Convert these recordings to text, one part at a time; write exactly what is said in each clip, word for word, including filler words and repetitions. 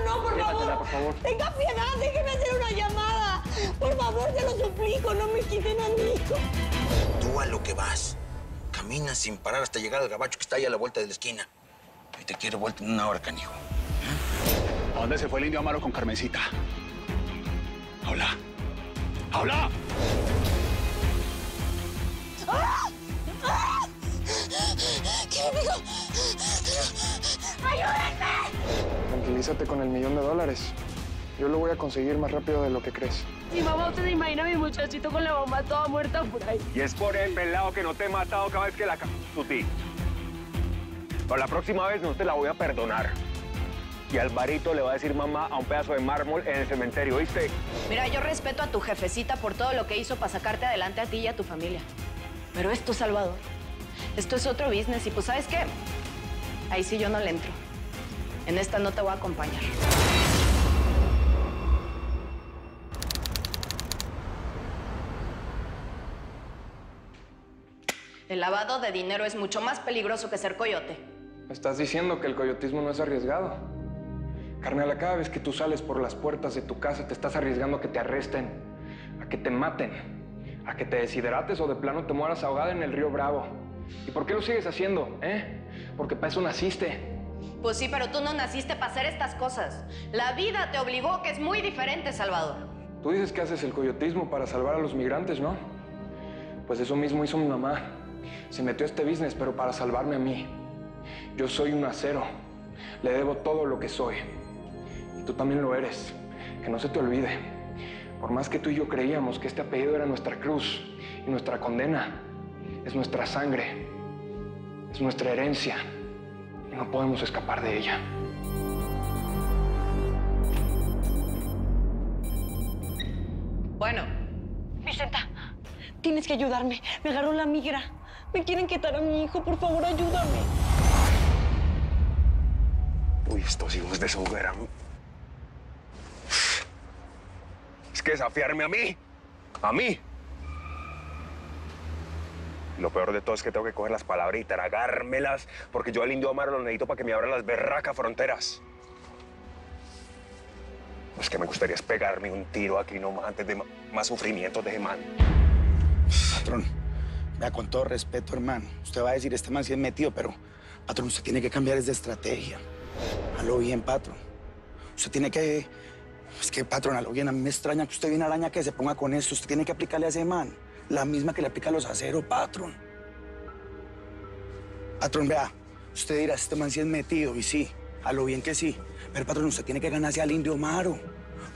favor, no, por favor. Llévatela, por favor. Tenga piedad, déjeme hacer una llamada. Por favor, te lo suplico, no me quiten a mi hijo. Tú a lo que vas. Caminas sin parar hasta llegar al gabacho que está ahí a la vuelta de la esquina. Y te quiero vuelta en una hora, canijo. ¿Eh? ¿A dónde se fue el Indio Amaro con Carmencita? ¡Habla! ¡Habla! ¡Ah! ¡Ah! ¿Qué me dijo? ¡Ayúdenme! Tranquilízate con el millón de dólares. Yo lo voy a conseguir más rápido de lo que crees. Mi mamá, usted se imagina a mi muchachito con la mamá toda muerta por ahí. Y es por el pelado que no te he matado cada vez que la cago, tu tía. Pero la próxima vez no te la voy a perdonar. Y Alvarito le va a decir mamá a un pedazo de mármol en el cementerio, ¿viste? Mira, yo respeto a tu jefecita por todo lo que hizo para sacarte adelante a ti y a tu familia. Pero esto, Salvador, esto es otro business. Y pues, ¿sabes qué? Ahí sí yo no le entro. En esta no te voy a acompañar. El lavado de dinero es mucho más peligroso que ser coyote. ¿Me estás diciendo que el coyotismo no es arriesgado? Carnal, cada vez que tú sales por las puertas de tu casa te estás arriesgando a que te arresten, a que te maten, a que te deshidrates o de plano te mueras ahogada en el río Bravo. ¿Y por qué lo sigues haciendo, eh? Porque para eso naciste. Pues sí, pero tú no naciste para hacer estas cosas. La vida te obligó, que es muy diferente, Salvador. Tú dices que haces el coyotismo para salvar a los migrantes, ¿no? Pues eso mismo hizo mi mamá. Se metió a este business, pero para salvarme a mí. Yo soy un acero. Le debo todo lo que soy. Tú también lo eres, que no se te olvide. Por más que tú y yo creíamos que este apellido era nuestra cruz y nuestra condena, es nuestra sangre, es nuestra herencia y no podemos escapar de ella. Bueno. Vicenta, tienes que ayudarme. Me agarró la migra. Me quieren quitar a mi hijo. Por favor, ayúdame. Uy, estos hijos de su hoguera. Es que desafiarme a mí, a mí. Lo peor de todo es que tengo que coger las palabras y tragármelas, porque yo al Indio Amaro lo necesito para que me abran las berracas fronteras. Pues que me gustaría es pegarme un tiro aquí nomás antes de más sufrimientos de ese man. Patrón, vea, con todo respeto, hermano, usted va a decir, este man sí es metido, pero, patrón, usted tiene que cambiar de estrategia. Hazlo bien, patrón. Usted tiene que... Es que, patrón, a lo bien, a mí me extraña que usted viene araña que se ponga con esto. Usted tiene que aplicarle a ese man la misma que le aplica a los aceros, patrón. Patrón, vea, usted dirá, este man sí es metido, y sí, a lo bien que sí. Pero, patrón, usted tiene que ganarse al Indio Amaro,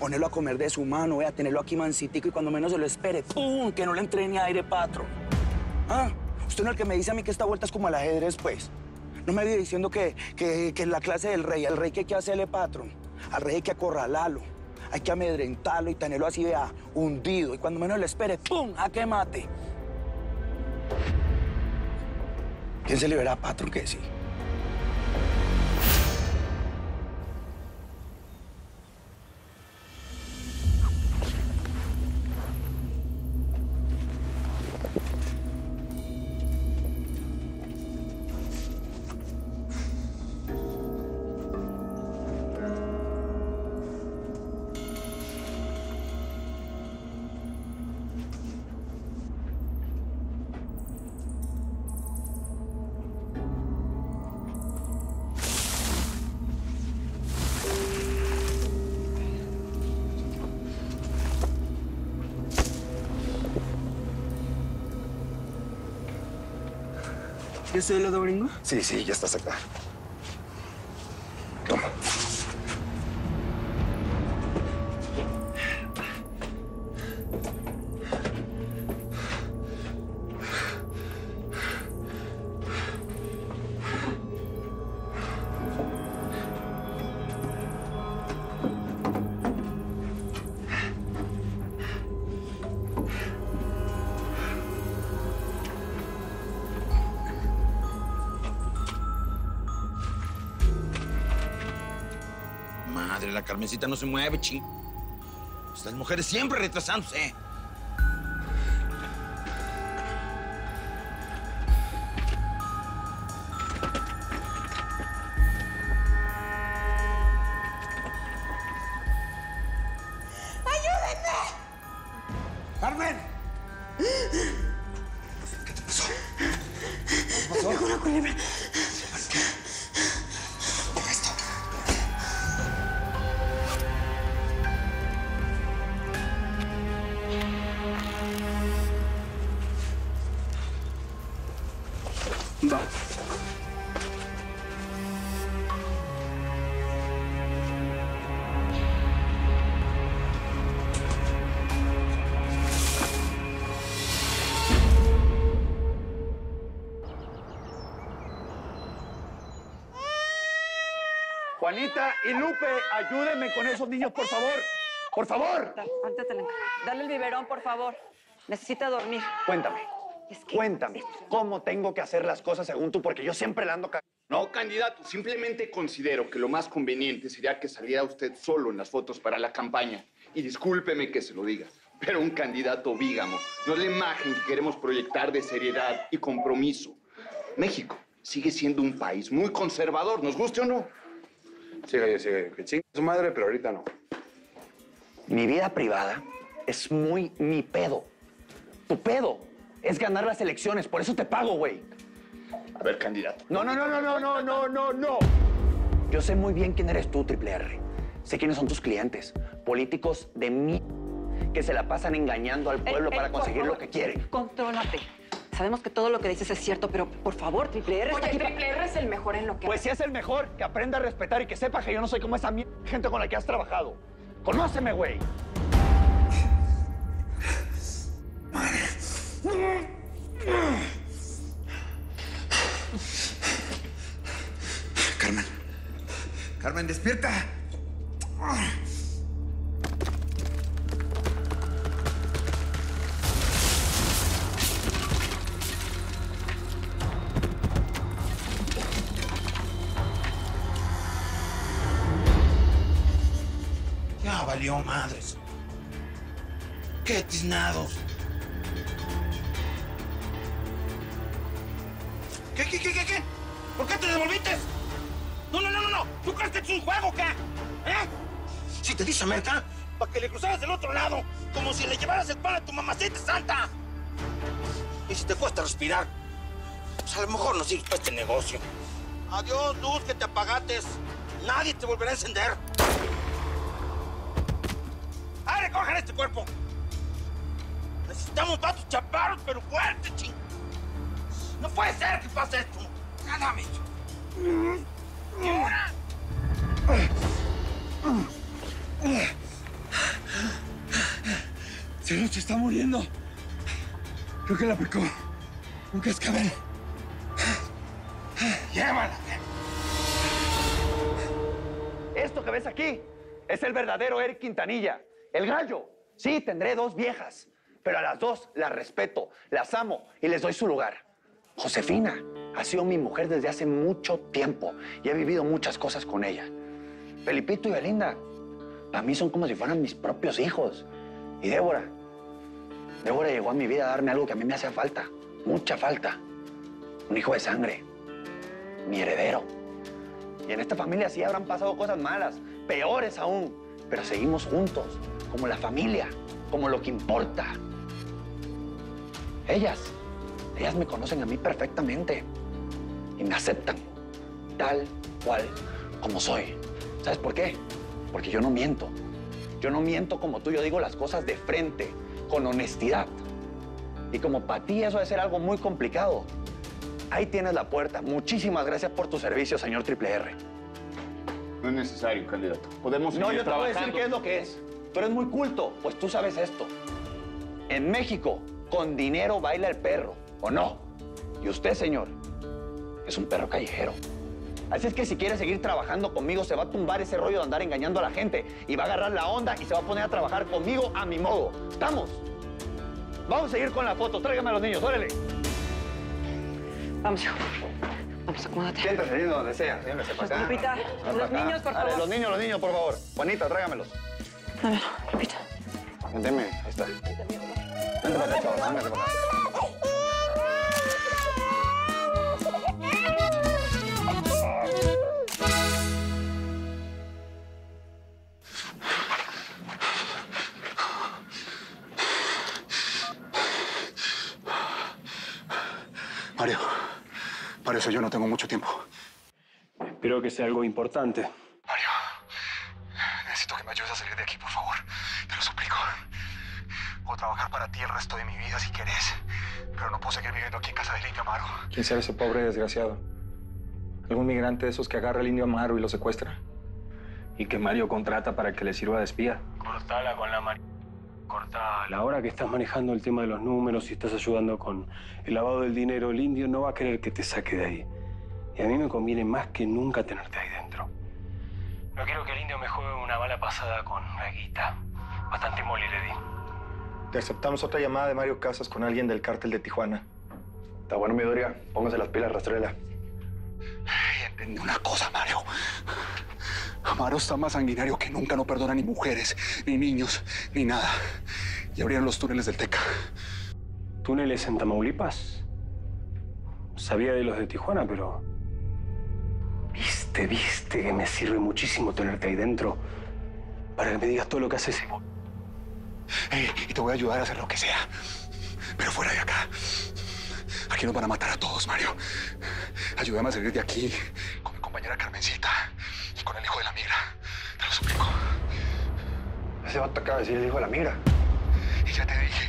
ponerlo a comer de su mano, vea, tenerlo aquí mancitico y cuando menos se lo espere, ¡pum!, que no le entre ni aire, patrón. ¿Ah? Usted no es el que me dice a mí que esta vuelta es como al ajedrez, pues. No me viene diciendo que, que, que la clase del rey, al rey que hay que hacerle, patrón, al rey hay que acorralarlo. Hay que amedrentarlo y tenerlo así, vea, hundido. Y cuando menos le espere, ¡pum!, a que mate. ¿Quién se libera, patrón, que sí? ¿Yo soy el otro gringo? Sí, sí, ya estás acá. Toma. La Carmencita no se mueve, chi. Estas mujeres siempre retrasándose. libre. Juanita y Lupe, ayúdenme con esos niños, por favor. ¡Por favor! Dale el biberón, por favor. Necesita dormir. Cuéntame. Es que... Cuéntame, ¿cómo tengo que hacer las cosas según tú? Porque yo siempre la ando cagando. No, candidato, simplemente considero que lo más conveniente sería que saliera usted solo en las fotos para la campaña. Y discúlpeme que se lo diga, pero un candidato vígamo no es la imagen que queremos proyectar de seriedad y compromiso. México sigue siendo un país muy conservador, ¿nos guste o no? Sí, sí, sí, que chingue su madre, pero ahorita no. Mi vida privada es muy mi pedo. Tu pedo es ganar las elecciones, por eso te pago, güey. A ver, candidato. No, no, no, no, no, no, no, no, no. Yo sé muy bien quién eres tú, Triple R. Sé quiénes son tus clientes, políticos de mí, que se la pasan engañando al pueblo el, el, para conseguir favor, lo que quieren. Contrólate. Sabemos que todo lo que dices es cierto, pero por favor, Triple R... Oye, Triple R es el mejor en lo que... Pues si es el mejor, que aprenda a respetar y que sepa que yo no soy como esa mierda gente con la que has trabajado. ¡Conóceme, güey! Carmen. Carmen, despierta. Valió madres. ¡Qué tiznados! ¿Qué, qué, qué, qué, qué? ¿Por qué te devolviste? No, no, no, no, no. ¿Tú crees que es un juego, qué? ¿Eh? Si te dice merca, para que le cruzaras del otro lado, como si le llevaras el pan a tu mamacita santa. Y si te cuesta respirar, pues a lo mejor no sirve para este negocio. Adiós, luz, que te apagates. Nadie te volverá a encender. ¡Ah, recojan este cuerpo! Necesitamos vatos chaparros, pero fuertes, ching. No puede ser que pase esto. Nada, me hecho. ¿Y ahora? Señor, se está muriendo. Creo que la picó. Un cascabel. ¡Llévala! Esto que ves aquí es el verdadero Eric Quintanilla. El gallo. Sí, tendré dos viejas, pero a las dos las respeto, las amo y les doy su lugar. Josefina ha sido mi mujer desde hace mucho tiempo y he vivido muchas cosas con ella. Felipito y Belinda, para mí son como si fueran mis propios hijos. Y Débora, Débora llegó a mi vida a darme algo que a mí me hacía falta, mucha falta. Un hijo de sangre, mi heredero. Y en esta familia sí habrán pasado cosas malas, peores aún, pero seguimos juntos. Como la familia, como lo que importa. Ellas, ellas me conocen a mí perfectamente y me aceptan tal cual como soy. ¿Sabes por qué? Porque yo no miento. Yo no miento como tú, yo digo las cosas de frente, con honestidad. Y como para ti eso debe ser algo muy complicado, ahí tienes la puerta. Muchísimas gracias por tu servicio, señor Triple R. No es necesario, candidato. Podemos seguir trabajando. No, yo te voy a decir qué es lo que es. Pero es muy culto, pues tú sabes esto. En México, con dinero baila el perro, ¿o no? Y usted, señor, es un perro callejero. Así es que si quiere seguir trabajando conmigo, se va a tumbar ese rollo de andar engañando a la gente y va a agarrar la onda y se va a poner a trabajar conmigo a mi modo. ¿Estamos? Vamos a seguir con la foto. Tráigame a los niños, órale. Vamos, hijo. Vamos, acomódate. Siéntese, niño, donde sea. Siéntese para acá. Lupita, los niños, por favor. Los niños, los niños, por favor. Juanita, tráigamelos. A ver, repita. Vénteme, ahí está. Vente para acá, chaval, vente para acá. Mario, Para eso yo no tengo mucho tiempo. Espero que sea algo importante. Mario, necesito que me ayudes a salir de aquí, por favor. Te lo suplico. Puedo trabajar para ti el resto de mi vida si querés, pero no puedo seguir viviendo aquí en casa del Indio Amaro. ¿Quién sabe ese pobre desgraciado? Algún migrante de esos que agarra al Indio Amaro y lo secuestra. Y que Mario contrata para que le sirva de espía. Cortala con la mar... Cortala. Ahora que estás manejando el tema de los números y estás ayudando con el lavado del dinero, el indio no va a querer que te saque de ahí. Y a mí me conviene más que nunca tenerte ahí dentro. No quiero que el indio me juegue una mala pasada con la guita. Bastante mole le di. Te aceptamos otra llamada de Mario Casas con alguien del cártel de Tijuana. Está bueno, mi Doriga. Póngase las pilas, rastrela. Ay, entendí una cosa, Mario. Amaro está más sanguinario que nunca, no perdona ni mujeres, ni niños, ni nada. Y abrieron los túneles del Teca. ¿Túneles en Tamaulipas? Sabía de los de Tijuana, pero... Viste, viste que me sirve muchísimo tenerte ahí dentro para que me digas todo lo que haces. Hey, y te voy a ayudar a hacer lo que sea, pero fuera de acá. Aquí nos van a matar a todos, Mario. Ayúdame a salir de aquí con mi compañera Carmencita. Con el hijo de la migra. Te lo suplico. Ese vato acaba de decir el hijo de la migra. Y ya te dije,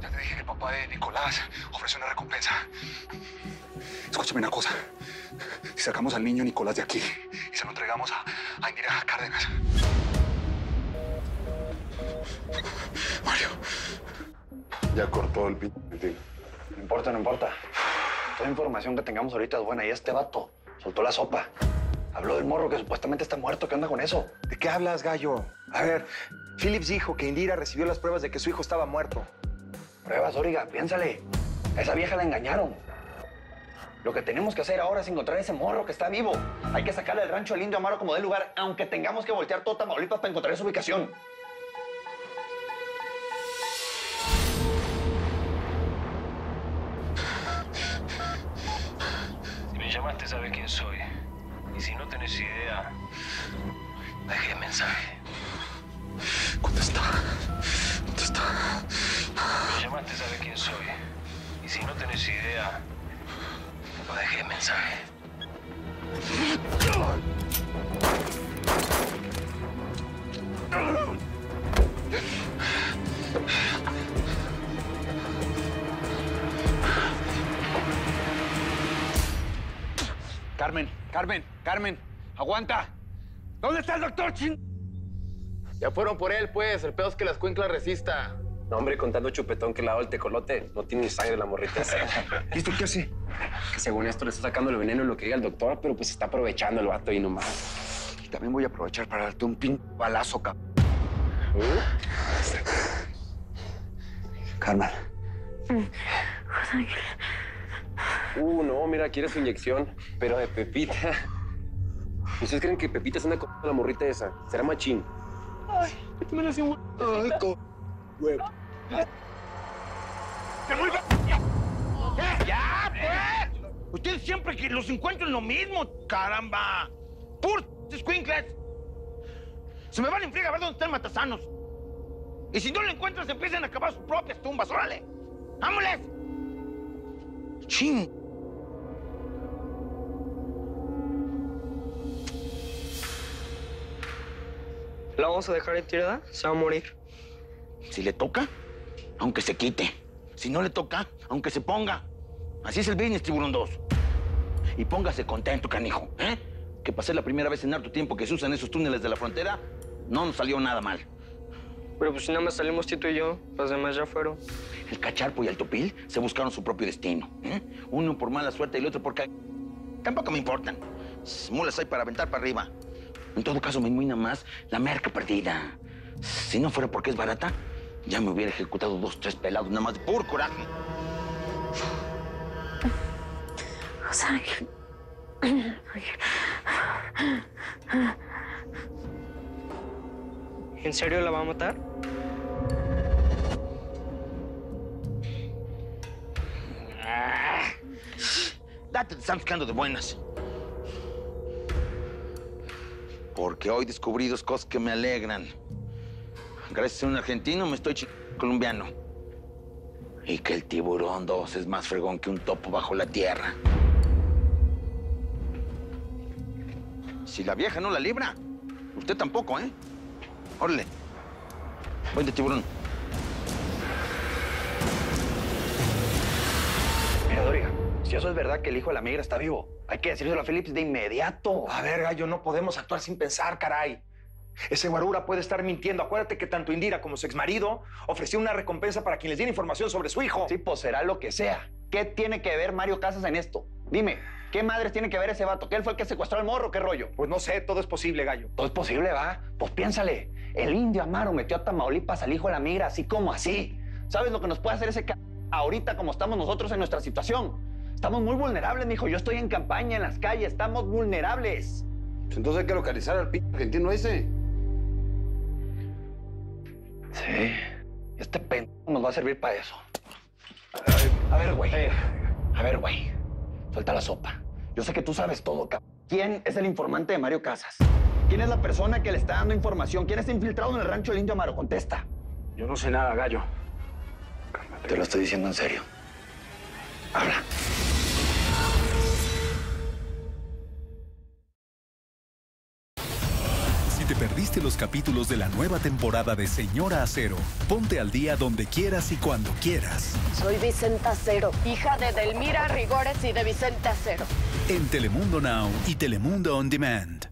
ya te dije que el papá de Nicolás ofreció una recompensa. Escúchame una cosa. Si sacamos al niño Nicolás de aquí y se lo entregamos a, a Indira Cárdenas. Mario. Ya cortó el pito. No importa, no importa. Toda información que tengamos ahorita es buena. Y este vato soltó la sopa. Habló del morro que supuestamente está muerto. ¿Qué onda con eso? ¿De qué hablas, gallo? A ver, Phillips dijo que Indira recibió las pruebas de que su hijo estaba muerto. Pruebas, Origa, piénsale. A esa vieja la engañaron. Lo que tenemos que hacer ahora es encontrar a ese morro que está vivo. Hay que sacarle al rancho al Indio Amaro como dé lugar, aunque tengamos que voltear todo Tamaulipas para encontrar su ubicación. Si me llamaste, sabes quién soy. Y si no tenés idea, dejé mensaje. Contesta. Contesta. Me llamaste, sabes quién soy. Y si no tenés idea, no dejé mensaje. Carmen, Carmen, Carmen, aguanta. ¿Dónde está el doctor Chin? Ya fueron por él, pues. El pedo es que las cuenclas resista. No, hombre, con tanto chupetón que le ha dado el tecolote, no tiene ni sangre la morrita esa. ¿Y esto qué hace? Que según esto le está sacando el veneno lo que diga el doctor, pero pues está aprovechando el vato ahí nomás. Y también voy a aprovechar para darte un pin balazo, cabrón. ¿Uh? Carmen. Uh, no, mira, quiere su inyección, pero de Pepita. ¿Ustedes creen que Pepita es una c*** de la morrita esa? Será machín. Ay, esto me lo hace un huevo. Ay, co... huevo. ¡Te mueve! ¡Ya! ¡Ya, pues! Ustedes siempre que los encuentran lo mismo, caramba. ¡Pur... escuincles! Se me van en friega a ver dónde están matasanos. Y si no lo encuentran, se empiezan a acabar sus propias tumbas. ¡Órale! ¡Vámonos! ¡Chin! ¿La vamos a dejar en tirada? Se va a morir. Si le toca, aunque se quite. Si no le toca, aunque se ponga. Así es el business, Tiburón dos. Y póngase contento, canijo, ¿eh? Que pasé la primera vez en harto tiempo que se usan esos túneles de la frontera, no nos salió nada mal. Pero pues si nada más salimos Tito y yo, las demás ya fueron. El Cacharpo y el Topil se buscaron su propio destino. ¿Eh? Uno por mala suerte y el otro por ca... Tampoco me importan. Mulas hay para aventar para arriba. En todo caso, me inmuina más la merca perdida. Si no fuera porque es barata, ya me hubiera ejecutado dos, tres pelados, nada más de puro coraje. José Ángel. ¿En serio la va a matar? Ah, date, te están buscando de buenas. Porque hoy descubrí dos cosas que me alegran. Gracias a ser un argentino me estoy chingando colombiano. Y que el tiburón dos es más fregón que un topo bajo la tierra. Si la vieja no la libra, usted tampoco, ¿eh? Órale. Voy de tiburón. Mira, Doria, si eso es verdad que el hijo de la migra está vivo, hay que decírselo a Phillips de inmediato. A ver, gallo, no podemos actuar sin pensar, caray. Ese guarura puede estar mintiendo. Acuérdate que tanto Indira como su exmarido ofreció una recompensa para quien les diera información sobre su hijo. Sí, pues será lo que sea. ¿Qué tiene que ver Mario Casas en esto? Dime, ¿qué madres tiene que ver ese vato? ¿Que él fue el que secuestró al morro? ¿Qué rollo? Pues no sé, todo es posible, gallo. Todo es posible, ¿va? Pues piénsale. El Indio Amaro metió a Tamaulipas al hijo de la migra, así como así. ¿Sabes lo que nos puede hacer ese c... ahorita como estamos nosotros en nuestra situación? Estamos muy vulnerables, mijo. Yo estoy en campaña, en las calles. Estamos vulnerables. Pues entonces hay que localizar al p... argentino ese. Sí, este pendejo nos va a servir para eso. A ver, güey. A ver, güey. Suelta la sopa. Yo sé que tú sabes todo, cabrón. ¿Quién es el informante de Mario Casas? ¿Quién es la persona que le está dando información? ¿Quién está infiltrado en el rancho del Indio Amaro? Contesta. Yo no sé nada, gallo. Cálmate. Te lo estoy diciendo en serio. Habla. Si te perdiste los capítulos de la nueva temporada de Señora Acero, ponte al día donde quieras y cuando quieras. Soy Vicenta Acero, hija de Delmira Rigores y de Vicenta Acero. En Telemundo Now y Telemundo On Demand.